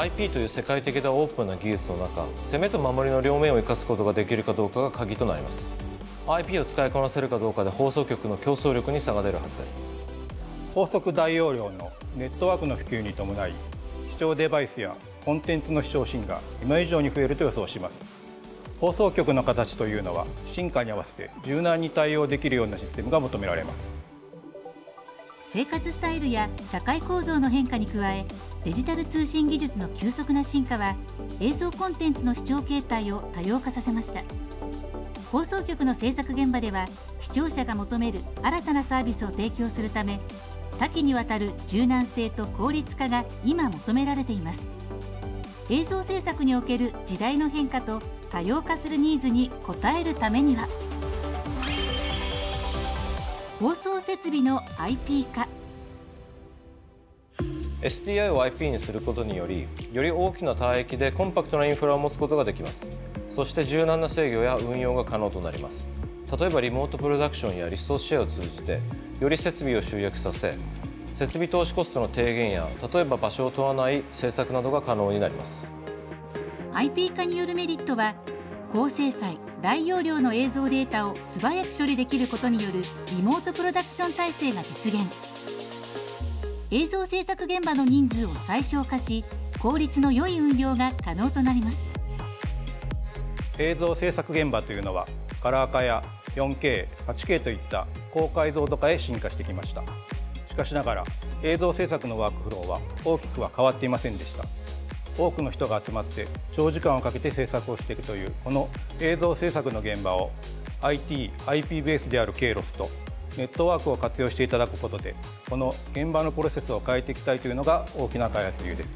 IP という世界的なオープンな技術の中、攻めと守りの両面を生かすことができるかどうかが鍵となります。 IP を使いこなせるかどうかで放送局の競争力に差が出るはずです。高速大容量のネットワークの普及に伴い、視聴デバイスやコンテンツの視聴シーンが今以上に増えると予想します。放送局の形というのは、進化に合わせて柔軟に対応できるようなシステムが求められます。生活スタイルや社会構造の変化に加え、デジタル通信技術の急速な進化は映像コンテンツの視聴形態を多様化させました。放送局の制作現場では、視聴者が求める新たなサービスを提供するため、多岐にわたる柔軟性と効率化が今求められています。映像制作における時代の変化と多様化するニーズに応えるためには、放送設備の IP 化。 SDI を IP にすることにより、より大きな帯域でコンパクトなインフラを持つことができます。そして柔軟な制御や運用が可能となります。例えばリモートプロダクションやリソースシェアを通じて、より設備を集約させ、設備投資コストの低減や、例えば場所を問わない制作などが可能になります。 IP 化によるメリットは、高精細大容量の映像データを素早く処理できることによるリモートプロダクション体制が実現。映像制作現場の人数を最小化し、効率の良い運用が可能となります。映像制作現場というのは、カラー化や 4K、8K といった高解像度化へ進化してきました。しかしながら、映像制作のワークフローは大きくは変わっていませんでした。多くの人が集まって長時間をかけて制作をしていくという、この映像制作の現場を IT、IP ベースである KAIROS とネットワークを活用していただくことで、この現場のプロセスを変えていきたいというのが大きな開発理由です。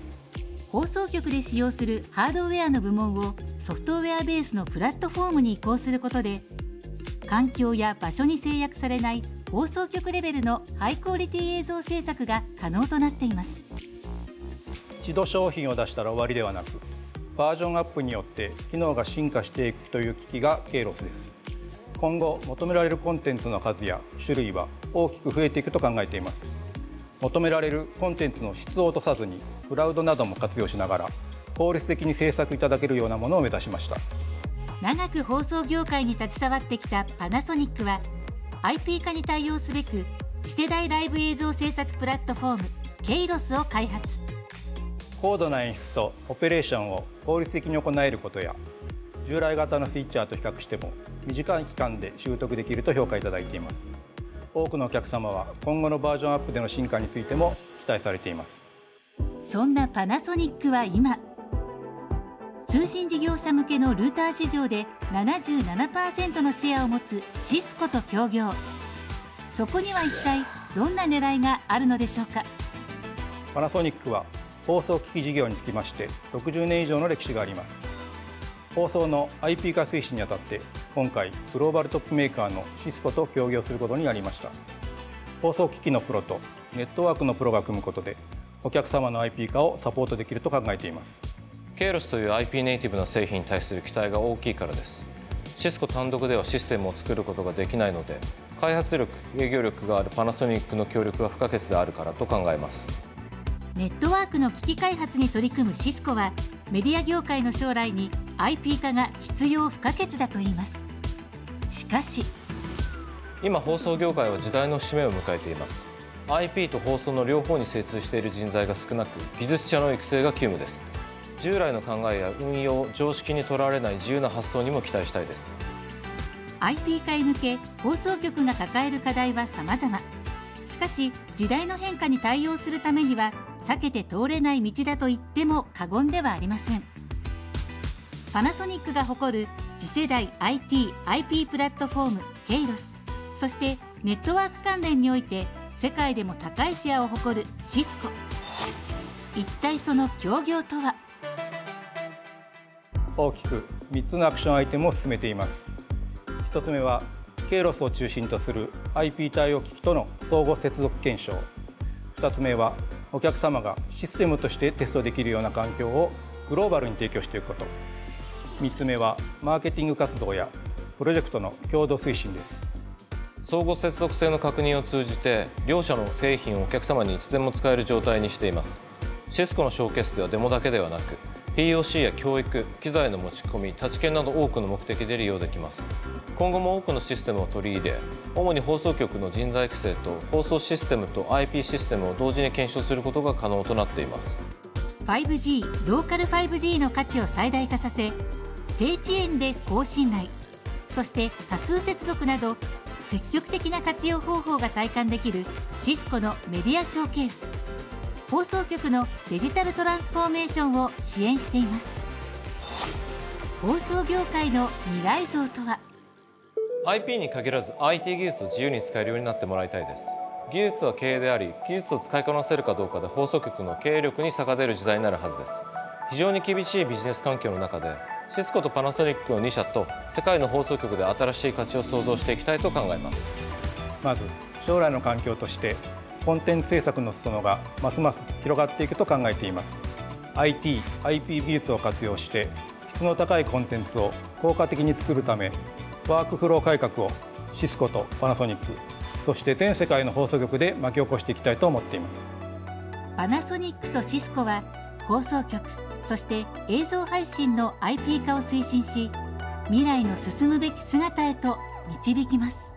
放送局で使用するハードウェアの部門をソフトウェアベースのプラットフォームに移行することで、環境や場所に制約されない放送局レベルのハイクオリティ映像制作が可能となっています。一度商品を出したら終わりではなく、バージョンアップによって機能が進化していくという機器が KAIROS です。今後求められるコンテンツの数や種類は大きく増えていくと考えています。求められるコンテンツの質を落とさずに、クラウドなども活用しながら効率的に制作いただけるようなものを目指しました。長く放送業界に携わってきたパナソニックは、 IP 化に対応すべく次世代ライブ映像制作プラットフォーム KAIROS を開発。高度な演出とオペレーションを効率的に行えることや、従来型のスイッチャーと比較しても短い期間で習得できると評価いただいています。多くのお客様は今後のバージョンアップでの進化についても期待されています。そんなパナソニックは今、通信事業者向けのルーター市場で 77% のシェアを持つシスコと協業。そこには一体どんな狙いがあるのでしょうか。パナソニックは放送機器事業につきまして60年以上の歴史があります。放送の IP 化推進にあたって、今回グローバルトップメーカーのシスコと協業することになりました。放送機器のプロとネットワークのプロが組むことで、お客様の IP 化をサポートできると考えています。 KAIROS という IP ネイティブな製品に対する期待が大きいからです。シスコ単独ではシステムを作ることができないので、開発力、営業力があるパナソニックの協力が不可欠であるからと考えます。ネットワークの機器開発に取り組むシスコは、メディア業界の将来に IP 化が必要不可欠だといいます。しかし、今放送業界は時代の節目を迎えています。 IP と放送の両方に精通している人材が少なく、技術者の育成が急務です。従来の考えや運用、常識にとらわれない自由な発想にも期待したいです。 IP 化へ向け放送局が抱える課題は様々。しかし、時代の変化に対応するためには避けて通れない道だと言っても過言ではありません。パナソニックが誇る次世代 IT、IP プラットフォーム KAIROS、そしてネットワーク関連において世界でも高いシェアを誇るシスコ。一体その協業とは。大きく3つのアクションアイテムを進めています。1つ目は KAIROS を中心とする IP 対応機器との相互接続検証。2つ目はお客様がシステムとしてテストできるような環境をグローバルに提供していくこと。3つ目はマーケティング活動やプロジェクトの共同推進です。相互接続性の確認を通じて、両社の製品をお客様にいつでも使える状態にしています。シスコのショーケースではデモだけではなく POC や教育、機材の持ち込み、タチケンなど多くの目的で利用できます。今後も多くのシステムを取り入れ、主に放送局の人材育成と放送システムと IP システムを同時に検証することが可能となっています。 5G、 ローカル 5G の価値を最大化させ、低遅延で高信頼、そして多数接続など積極的な活用方法が体感できるシスコのメディアショーケース、放送局のデジタルトランスフォーメーションを支援しています。放送業界の未来像とは。 IP に限らず IT 技術を自由に使えるようになってもらいたいです。技術は経営であり、技術を使いこなせるかどうかで放送局の経営力に差が出る時代になるはずです。非常に厳しいビジネス環境の中で、シスコとパナソニックの2社と世界の放送局で新しい価値を創造していきたいと考えます。まず将来の環境として、コンテンツ制作の裾野がますます広がっていくと考えています。 IT、IP 技術を活用して質の高いコンテンツを効果的に作るため、ワークフロー改革をシスコとパナソニック、そして全世界の放送局で巻き起こしていきたいと思っています。パナソニックとシスコは放送局、そして映像配信の IP 化を推進し、未来の進むべき姿へと導きます。